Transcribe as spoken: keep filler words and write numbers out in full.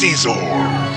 Caesar.